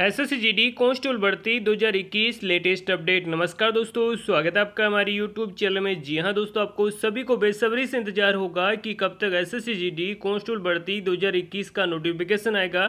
SSC GD constable भर्ती 2021 latest update. नमस्कार दोस्तों, स्वागत है आपका हमारी यूट्यूब चैनल में। जी हां दोस्तों, आपको सभी को बेसब्री से इंतजार होगा कि कब तक एसएससी जीडी कांस्टेबल भर्ती 2021 का नोटिफिकेशन आएगा,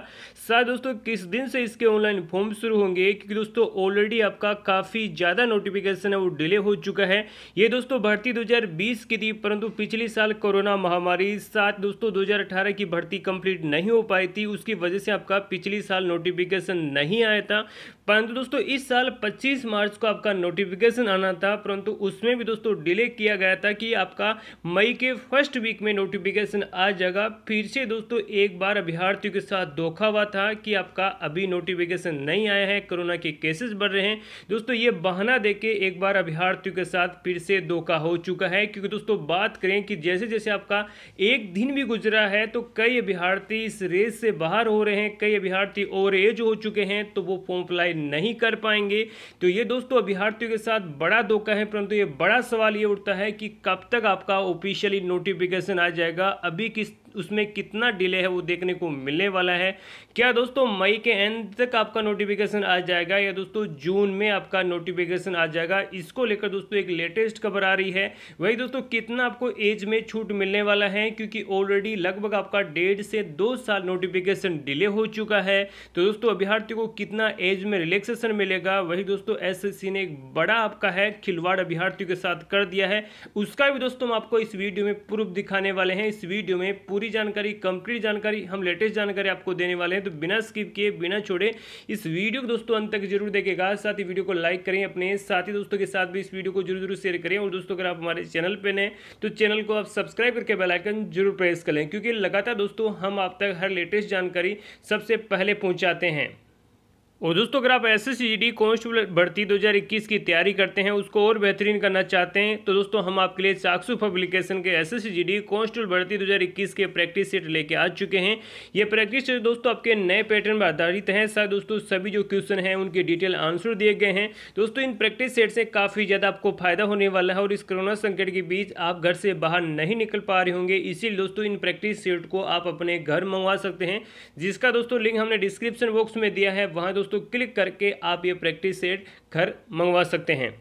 साथ दोस्तों किस दिन से इसके ऑनलाइन फॉर्म शुरू होंगे, क्योंकि दोस्तों ऑलरेडी आपका काफ़ी ज़्यादा नोटिफिकेशन है वो डिले हो चुका है। ये दोस्तों भर्ती 2020 की थी, परंतु पिछले साल कोरोना महामारी साथ दोस्तों 2018 की भर्ती कंप्लीट नहीं हो पाई थी, उसकी वजह से आपका पिछले साल नोटिफिकेशन नहीं आया था। परंतु दोस्तों इस साल 25 मार्च को आपका नोटिफिकेशन आना था, परंतु उसमें भी दोस्तों डिले किया गया था कि आपका मई के फर्स्ट वीक में नोटिफिकेशन आ जाएगा। फिर से दोस्तों एक बार अभ्यर्थियों के साथ धोखा हुआ था कि आपका अभी नोटिफिकेशन नहीं आया है, कोरोना के केसेस बढ़ रहे हैं। दोस्तों ये बहाना देके एक बार अभ्यर्थियों के साथ फिर से धोखा हो चुका है, क्योंकि दोस्तों बात करें कि जैसे जैसे आपका एक दिन भी गुजरा है तो कई अभ्यर्थी इस रेस से बाहर हो रहे हैं, कई अभ्यर्थी ओवर एज हो चुके हैं तो वो फॉर्म अप्लाई नहीं कर पाएंगे। तो ये दोस्तों अभ्यर्थियों के साथ बड़ा धोखा है, परंतु ये बड़ा सवाल ये उठता है कि कब तक आपका ऑफिशियली नोटिफिकेशन आ जाएगा, अभी किस उसमें कितना डिले है वो देखने को मिलने वाला है। क्या दोस्तों मई के एंड तक आपका नोटिफिकेशन आ जाएगा या दोस्तों जून में आपका नोटिफिकेशन आ जाएगा, इसको लेकर दोस्तों एक लेटेस्ट खबर आ रही है। वही दोस्तों कितना आपको एज में छूट मिलने वाला है, क्योंकि ऑलरेडी लगभग आपका 1.5 से 2 साल नोटिफिकेशन डिले हो चुका है, तो दोस्तों अभ्यर्थी को कितना एज में रिलैक्सेशन मिलेगा। वही दोस्तों एसएससी ने एक बड़ा आपका है खिलवाड़ अभ्यर्थियों के साथ कर दिया है, उसका भी दोस्तों हम आपको इस वीडियो में प्रूफ दिखाने वाले हैं। इस वीडियो में पूरी जानकारी, कंप्लीट जानकारी, हम लेटेस्ट जानकारी आपको देने वाले हैं, तो बिना स्किप किए बिना छोड़े इस वीडियो को दोस्तों अंत तक जरूर देखिएगा। साथ ही वीडियो को लाइक करें, अपने साथी दोस्तों के साथ भी इस वीडियो को जरूर जरूर शेयर करें, और दोस्तों अगर आप हमारे चैनल पे नए तो चैनल को आप सब्सक्राइब करके बेल आइकन जरूर प्रेस करें, क्योंकि लगातार दोस्तों हम आप तक हर लेटेस्ट जानकारी सबसे पहले पहुँचाते हैं। और दोस्तों अगर आप एसएससी जीडी कांस्टेबल भर्ती 2021 की तैयारी करते हैं, उसको और बेहतरीन करना चाहते हैं, तो दोस्तों हम आपके लिए चाकसू पब्लिकेशन के एसएससी जीडी कांस्टेबल भर्ती 2021 के प्रैक्टिस सेट लेके आ चुके हैं। ये प्रैक्टिस सेट दोस्तों आपके नए पैटर्न पर आधारित हैं, साथ दोस्तों सभी जो क्वेश्चन हैं उनके डिटेल आंसर दिए गए हैं। दोस्तों इन प्रैक्टिस सेट से काफ़ी ज़्यादा आपको फायदा होने वाला है, और इस कोरोना संकट के बीच आप घर से बाहर नहीं निकल पा रहे होंगे, इसीलिए दोस्तों इन प्रैक्टिस सेट को आप अपने घर मंगवा सकते हैं, जिसका दोस्तों लिंक हमने डिस्क्रिप्शन बॉक्स में दिया है, वहाँ तो क्लिक करके आप ये प्रैक्टिस सेट घर मंगवा सकते हैं।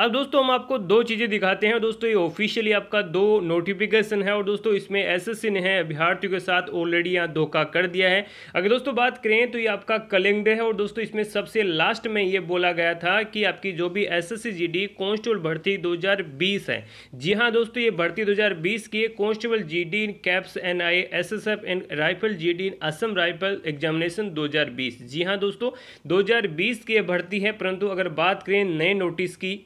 अब दोस्तों हम आपको दो चीज़ें दिखाते हैं। दोस्तों ये ऑफिशियली आपका 2 नोटिफिकेशन है, और दोस्तों इसमें एसएससी ने है अभ्यर्थियों के साथ ऑलरेडी यहाँ धोखा कर दिया है। अगर दोस्तों बात करें तो ये आपका कैलेंडर है, और दोस्तों इसमें सबसे लास्ट में ये बोला गया था कि आपकी जो भी एसएससी जीडी कांस्टेबल भर्ती 2020 है, जी हाँ दोस्तों ये भर्ती 2020 की constable GD CAPFs NI SSF and rifle GD Assam rifle examination 2020, जी हाँ दोस्तों 2020 की भर्ती है। परंतु अगर बात करें नए नोटिस की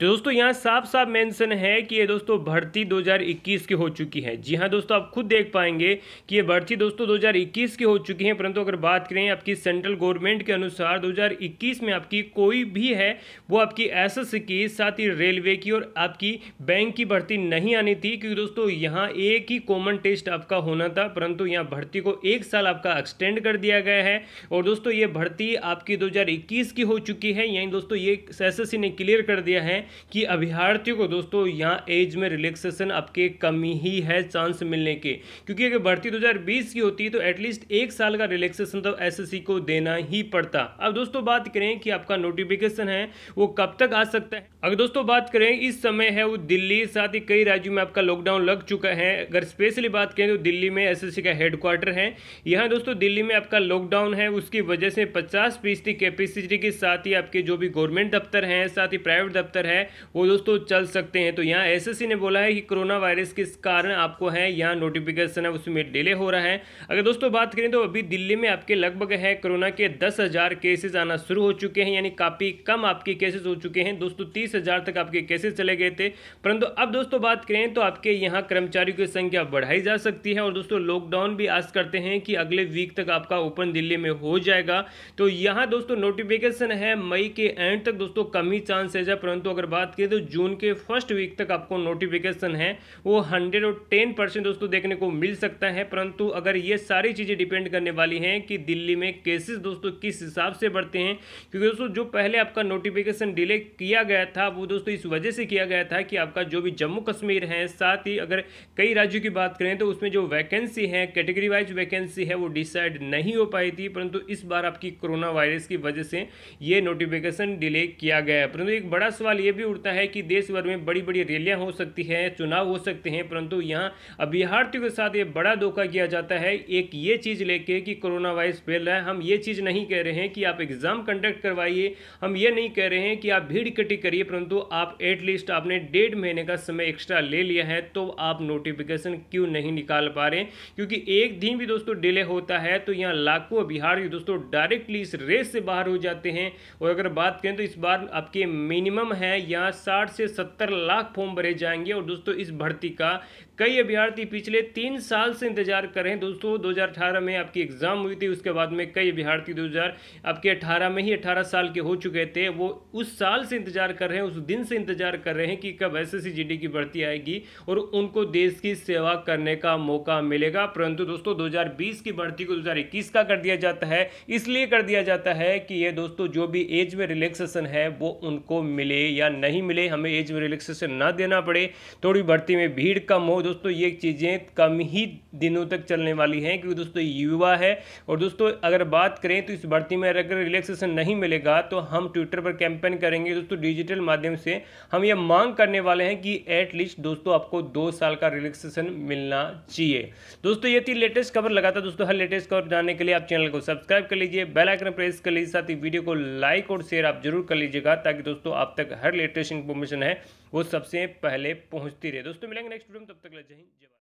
तो दोस्तों यहाँ साफ साफ मेंशन है कि ये दोस्तों भर्ती 2021 की हो चुकी है। जी हाँ दोस्तों आप खुद देख पाएंगे कि ये भर्ती दोस्तों 2021 की हो चुकी है, परंतु अगर बात करें आपकी सेंट्रल गवर्नमेंट के अनुसार 2021 में आपकी कोई भी है वो आपकी एसएससी की, साथ ही रेलवे की और आपकी बैंक की भर्ती नहीं आनी थी, क्योंकि दोस्तों यहाँ एक ही कॉमन टेस्ट आपका होना था, परंतु यहाँ भर्ती को 1 साल आपका एक्सटेंड कर दिया गया है। और दोस्तों ये भर्ती आपकी 2021 की हो चुकी है, यानी दोस्तों ये एसएससी ने क्लियर कर दिया है कि अभ्यर्थियों को दोस्तों यहाँ एज में रिलैक्सेशन आपके कम ही है चांस मिलने के, क्योंकि अगर भर्ती 2020 की होती तो एटलीस्ट 1 साल का रिलैक्सेशन तो एसएससी को देना ही पड़ता। अब दोस्तों बात करें कि आपका नोटिफिकेशन है वो कब तक आ सकता है। अगर दोस्तों बात करें इस समय है वो दिल्ली, साथ ही कई राज्यों में आपका लॉकडाउन लग चुका है। अगर स्पेशली बात करें तो दिल्ली में एसएससी का हेडक्वार्टर है, यहाँ दोस्तों दिल्ली में आपका लॉकडाउन है, उसकी वजह से 50% कैपेसिटी के साथ ही आपके जो भी गवर्नमेंट दफ्तर हैं, साथ ही प्राइवेट दफ्तर है वो दोस्तों चल सकते हैं। तो यहाँ एसएससी ने बोला है कि कोरोना वायरस के कारण आपको है यहाँ नोटिफिकेशन है उसमें डिले हो रहा है। अगर दोस्तों बात करें तो अभी दिल्ली में आपके लगभग है कोरोना के 10,000 केसेस आना शुरू हो चुके हैं, यानी काफ़ी कम आपके केसेस हो चुके हैं। दोस्तों 30,000 तक आपके केसेस चले गए थे, परंतु अब दोस्तों बात करें तो आपके यहाँ कर्मचारियों की संख्या बढ़ाई जा सकती है, और दोस्तों लॉकडाउन भी आशा करते हैं कि अगले वीक तक आपका ओपन दिल्ली में हो जाएगा। तो यहाँ दोस्तों नोटिफिकेशन है मई के एंड तक दोस्तों कम ही चांसेज है, परंतु अगर बात की तो जून के फर्स्ट वीक तक आपको नोटिफिकेशन है वो 110% दोस्तों देखने को मिल सकता है। परंतु अगर ये सारी चीज़ें डिपेंड करने वाली हैं कि दिल्ली में केसेस दोस्तों किस हिसाब से बढ़ते हैं, क्योंकि दोस्तों जो पहले आपका नोटिफिकेशन डिले किया गया था वो दोस्तों इस वजह से किया गया था कि आपका जो भी जम्मू कश्मीर है, साथ ही अगर कई राज्यों की बात करें तो उसमें जो वैकेंसी है, कैटेगरी वाइज वैकेंसी है, वो डिसाइड नहीं हो पाई थी। परंतु इस बार आपकी कोरोना वायरस की वजह से ये नोटिफिकेशन डिले किया गया है। परंतु एक बड़ा सवाल ये भी उठता है कि देश भर में बड़ी बड़ी रैलियां हो सकती है, चुनाव हो सकते हैं, परंतु यहाँ अभ्यर्थियों के साथ ये बड़ा धोखा किया जाता है। एक ये चीज़ लेके कि कोरोना वायरस फैल रहा है, हम ये चीज़ नहीं कह रहे हैं कि आप एग्जाम कंडक्ट करवाइए, हम ये नहीं कह रहे हैं कि आप भीड़ इकट्ठी करिए, परंतु आप एटलीस्ट आपने 1.5 महीने का समय एक्स्ट्रा ले लिया है तो आप नोटिफिकेशन क्यों नहीं निकाल पा रहे, क्योंकि एक दिन भी दोस्तों डिले होता है तो यहाँ लाखों अभ्यर्थी दोस्तों डायरेक्टली इस रेस से बाहर हो जाते हैं। और अगर बात करें तो इस बार आपके मिनिमम है यहाँ 60 से 70 लाख फॉर्म भरे जाएंगे। और दोस्तों इस भर्ती का कई अभ्यर्थी पिछले 3 साल से इंतजार कर रहे हैं। दोस्तों 2018 में आपकी एग्जाम हुई थी, उसके बाद में कई अभ्यर्थी 2018 में ही 18 साल के हो चुके थे, वो उस साल से इंतजार कर रहे हैं, उस दिन से इंतजार कर रहे हैं कि कब SSC GD की भर्ती आएगी और उनको देश की सेवा करने का मौका मिलेगा। परंतु दोस्तों 2020 की भर्ती को 2021 का कर दिया जाता है, इसलिए कर दिया जाता है कि ये दोस्तों जो भी एज में रिलैक्सेशन है वो उनको मिले या नहीं मिले, हमें एज में रिलैक्सेशन ना देना पड़े, थोड़ी भर्ती में भीड़ कम हो। दोस्तों ये चीज़ें कम ही दिनों तक चलने वाली हैं क्योंकि दोस्तों युवा है। और दोस्तों अगर बात करें तो इस भर्ती में अगर रिलैक्सेशन नहीं मिलेगा तो हम ट्विटर पर कैंपेन करेंगे दोस्तों, डिजिटल माध्यम से हम ये मांग करने वाले हैं कि एटलीस्ट दोस्तों आपको 2 साल का रिलैक्सेशन मिलना चाहिए। दोस्तों ये थी लेटेस्ट खबर। लगातार दोस्तों हर लेटेस्ट खबर जानने के लिए आप चैनल को सब्सक्राइब कर लीजिए, बेल आइकन प्रेस कर लीजिए, साथ ही वीडियो को लाइक और शेयर आप जरूर कर लीजिएगा ताकि दोस्तों आप तक हर लेटेस्ट इंफॉर्मेशन है वो सबसे पहले पहुंचती रहे। दोस्तों मिलेंगे नेक्स्ट वीडियो में, तब तक जय हिंद जय भारत।